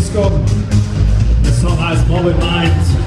disco. The song has more in mind.